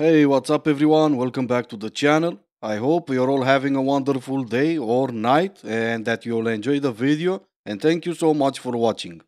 Hey, what's up, everyone? Welcome back to the channel. I hope you're all having a wonderful day or night and that you'll enjoy the video. And thank you so much for watching.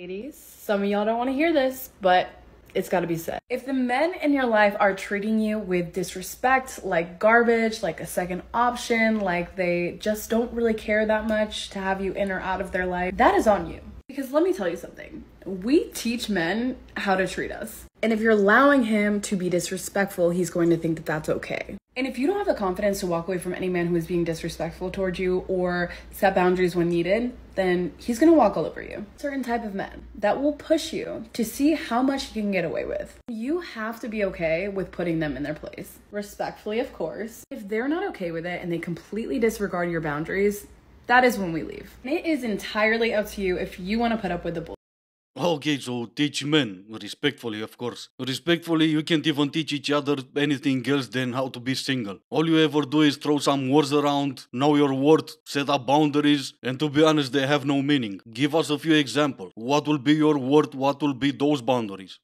Ladies, some of y'all don't want to hear this, but it's got to be said. If the men in your life are treating you with disrespect, like garbage, like a second option, like they just don't really care that much to have you in or out of their life, that is on you. Because let me tell you something, we teach men how to treat us. And if you're allowing him to be disrespectful, he's going to think that that's okay. And if you don't have the confidence to walk away from any man who is being disrespectful towards you or set boundaries when needed, then he's gonna walk all over you. Certain type of men that will push you to see how much you can get away with. You have to be okay with putting them in their place. Respectfully, of course. If they're not okay with it and they completely disregard your boundaries, that is when we leave. And it is entirely up to you if you want to put up with the bull. Okay, so teach men, respectfully, of course. Respectfully, you can't even teach each other anything else than how to be single. All you ever do is throw some words around, know your worth, set up boundaries, and to be honest, they have no meaning. Give us a few examples. What will be your worth? What will be those boundaries?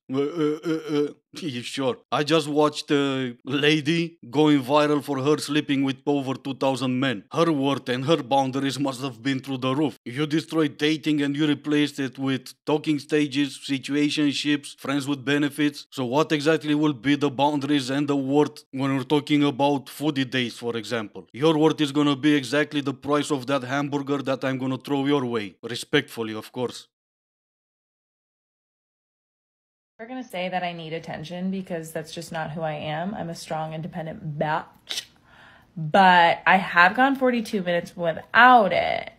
Sure. I just watched a lady going viral for her sleeping with over 2,000 men. Her worth and her boundaries must have been through the roof. You destroyed dating and you replaced it with talking stages, situationships, friends with benefits. So what exactly will be the boundaries and the worth when we're talking about foodie days, for example? Your worth is gonna be exactly the price of that hamburger that I'm gonna throw your way. Respectfully, of course. We're gonna say that I need attention because that's just not who I am. I'm a strong, independent bitch, but I have gone 42 minutes without it,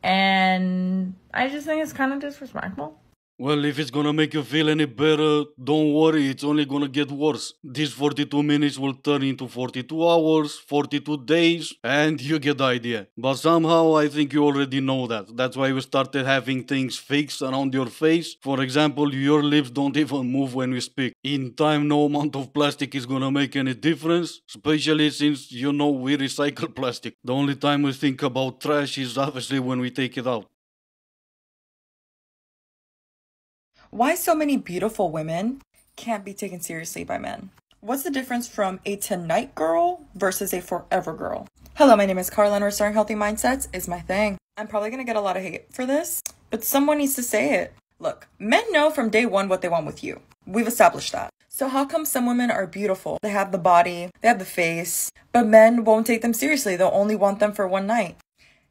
and I just think it's kind of disrespectful. Well, if it's gonna make you feel any better, don't worry, it's only gonna get worse. These 42 minutes will turn into 42 hours, 42 days, and you get the idea. But somehow, I think you already know that. That's why we started having things fixed around your face. For example, your lips don't even move when we speak. In time, no amount of plastic is gonna make any difference, especially since, you know, we recycle plastic. The only time we think about trash is obviously when we take it out. Why so many beautiful women can't be taken seriously by men? What's the difference from a tonight girl versus a forever girl? Hello, my name is Carlyn. Restoring healthy mindsets is my thing. I'm probably gonna get a lot of hate for this, but someone needs to say it. Look, men know from day one what they want with you. We've established that. So how come some women are beautiful? They have the body, they have the face, but men won't take them seriously. They'll only want them for one night.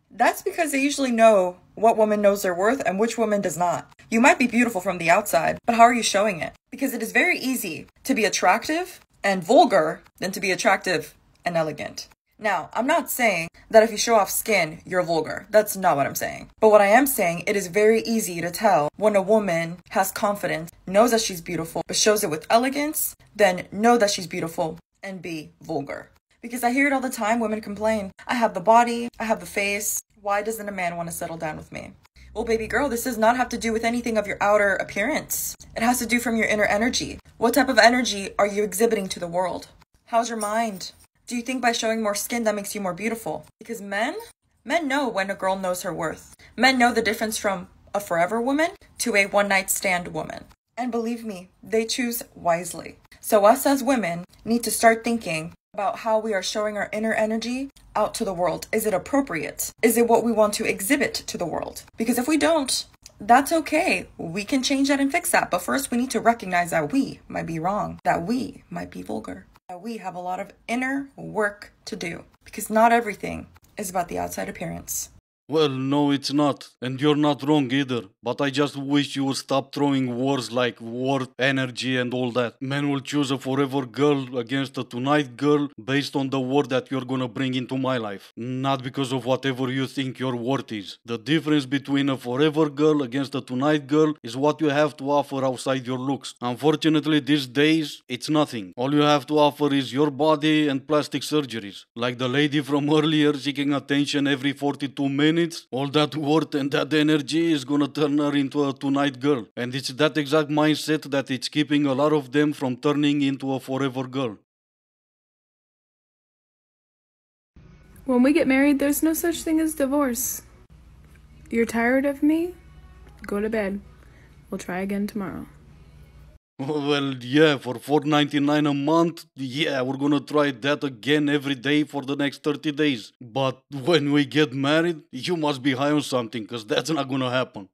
That's because they usually know what woman knows their worth and which woman does not. You might be beautiful from the outside, but how are you showing it? Because it is very easy to be attractive and vulgar than to be attractive and elegant. Now, I'm not saying that if you show off skin, you're vulgar. That's not what I'm saying. But what I am saying, it is very easy to tell when a woman has confidence, knows that she's beautiful, but shows it with elegance, then know that she's beautiful and be vulgar. Because I hear it all the time, women complain. I have the body, I have the face. Why doesn't a man want to settle down with me? Well, baby girl, this does not have to do with anything of your outer appearance. It has to do from your inner energy. What type of energy are you exhibiting to the world? How's your mind? Do you think by showing more skin that makes you more beautiful? Because men know when a girl knows her worth. Men know the difference from a forever woman to a one-night stand woman. And believe me, they choose wisely. So us as women need to start thinking about how we are showing our inner energy out to the world. Is it appropriate? Is it what we want to exhibit to the world? Because if we don't, that's okay. We can change that and fix that. But first, we need to recognize that we might be wrong, that we might be vulgar, that we have a lot of inner work to do, because not everything is about the outside appearance. Well, no, it's not. And you're not wrong either. But I just wish you would stop throwing words like worth, energy, and all that. Men will choose a forever girl against a tonight girl based on the worth that you're gonna bring into my life. Not because of whatever you think your worth is. The difference between a forever girl against a tonight girl is what you have to offer outside your looks. Unfortunately, these days, it's nothing. All you have to offer is your body and plastic surgeries. Like the lady from earlier seeking attention every 42 minutes. All that worth and that energy is gonna turn her into a tonight girl. And it's that exact mindset that it's keeping a lot of them from turning into a forever girl. When we get married, there's no such thing as divorce. You're tired of me? Go to bed. We'll try again tomorrow. Well, yeah, for $4.99 a month, yeah, we're gonna try that again every day for the next 30 days. But when we get married, you must be high on something, because that's not gonna happen.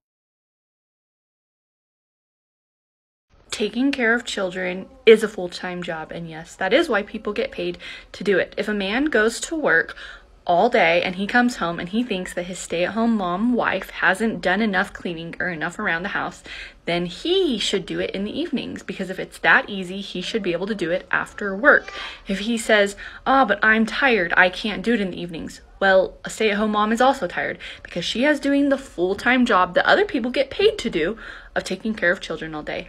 Taking care of children is a full-time job, and yes, that is why people get paid to do it. If a man goes to work all day and he comes home and he thinks that his stay-at-home mom wife hasn't done enough cleaning or enough around the house, then he should do it in the evenings, because if it's that easy, he should be able to do it after work. If he says, "Ah, but I'm tired, I can't do it in the evenings," well, a stay-at-home mom is also tired because she is doing the full-time job that other people get paid to do of taking care of children all day.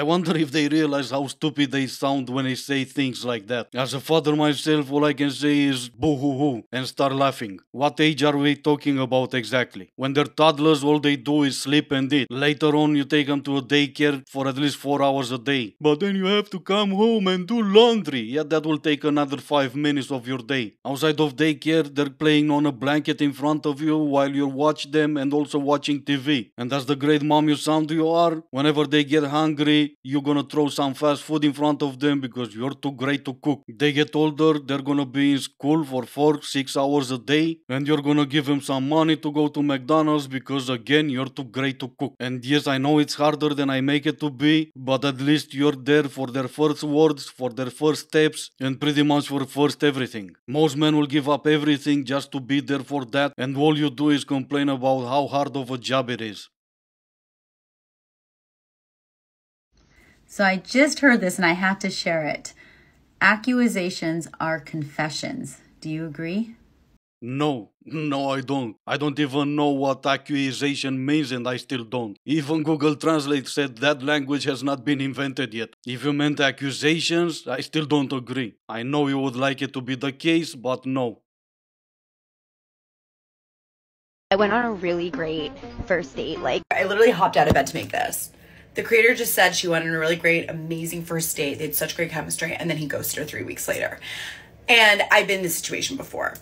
I wonder if they realize how stupid they sound when they say things like that. As a father myself, all I can say is boo-hoo-hoo and start laughing. What age are we talking about exactly? When they're toddlers, all they do is sleep and eat. Later on, you take them to a daycare for at least 4 hours a day. But then you have to come home and do laundry. Yeah, that will take another 5 minutes of your day. Outside of daycare, they're playing on a blanket in front of you while you watch them and also watching TV. And as the great mom you sound you are, whenever they get hungry, you're gonna throw some fast food in front of them because you're too great to cook. They get older, they're gonna be in school for 4-6 hours a day, and you're gonna give them some money to go to McDonald's because, again, you're too great to cook. And yes, I know it's harder than I make it to be, but at least you're there for their first words, for their first steps, and pretty much for first everything. Most men will give up everything just to be there for that, and all you do is complain about how hard of a job it is. So I just heard this and I had to share it. Accusations are confessions. Do you agree? No, I don't. I don't even know what accusation means, and I still don't. Even Google Translate said that language has not been invented yet. If you meant accusations, I still don't agree. I know you would like it to be the case, but no. I went on a really great first date. Like, I literally hopped out of bed to make this. The creator just said she went on a really great, amazing first date. They had such great chemistry, and then he ghosted her 3 weeks later. And I've been in this situation before.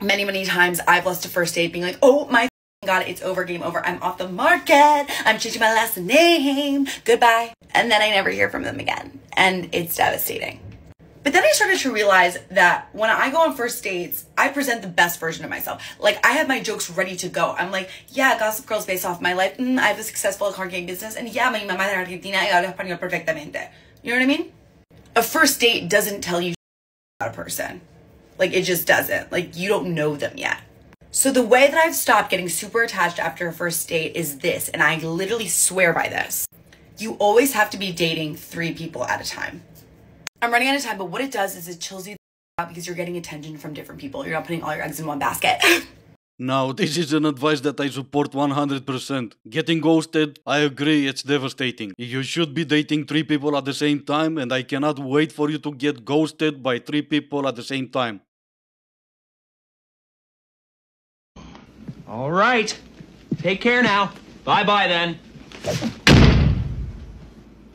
Many, many times I've lost a first date being like, oh my God, it's over, game over. I'm off the market. I'm changing my last name. Goodbye. And then I never hear from them again. And it's devastating. But then I started to realize that when I go on first dates, I present the best version of myself. Like, I have my jokes ready to go. I'm like, yeah, Gossip Girl's based off my life. I have a successful card game business. And yeah, my mamá de Argentina, y habla español perfectamente. You know what I mean? A first date doesn't tell you about a person. Like, it just doesn't. Like, you don't know them yet. So the way that I've stopped getting super attached after a first date is this, and I literally swear by this. You always have to be dating 3 people at a time. I'm running out of time, but what it does is it chills you out because you're getting attention from different people. You're not putting all your eggs in one basket. Now, this is an advice that I support 100%. Getting ghosted, I agree, it's devastating. You should be dating 3 people at the same time, and I cannot wait for you to get ghosted by 3 people at the same time. All right. Take care now. Bye-bye then.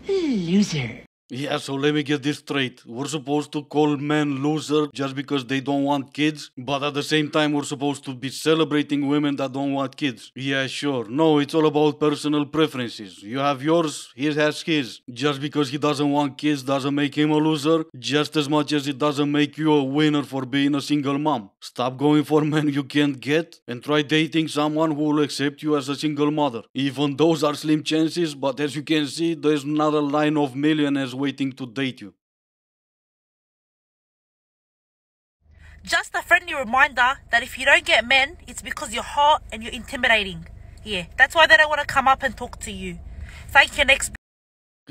Loser. Yeah, so let me get this straight. We're supposed to call men loser just because they don't want kids, but at the same time we're supposed to be celebrating women that don't want kids. Yeah, sure. No, it's all about personal preferences. You have yours, he has his. Just because he doesn't want kids doesn't make him a loser, just as much as it doesn't make you a winner for being a single mom. Stop going for men you can't get and try dating someone who will accept you as a single mother. Even those are slim chances, but as you can see, there's not a line of millionaires waiting to date you. Just a friendly reminder that if you don't get men, it's because you're hot and you're intimidating. Yeah, that's why they don't want to come up and talk to you. Thank you, next.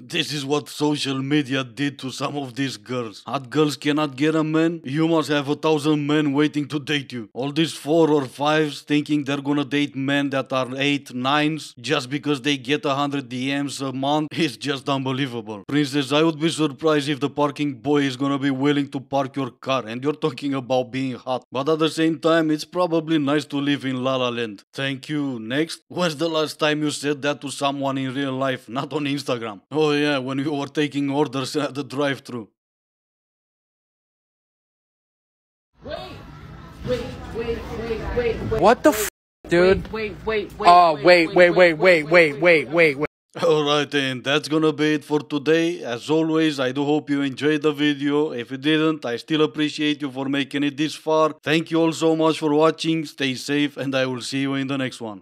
This is what social media did to some of these girls. Hot girls cannot get a man. You must have 1,000 men waiting to date you. All these 4s or 5s thinking they're gonna date men that are 8, 9s just because they get 100 DMs a month is just unbelievable. Princess, I would be surprised if the parking boy is gonna be willing to park your car, and you're talking about being hot. But at the same time, it's probably nice to live in La La Land. Thank you. Next. When's the last time you said that to someone in real life, not on Instagram? Oh yeah, when you were taking orders at the drive-thru. Wait. What the f***, dude? Wait. All right, and that's gonna be it for today. As always, I do hope you enjoyed the video. If you didn't, I still appreciate you for making it this far. Thank you all so much for watching. Stay safe, and I will see you in the next one.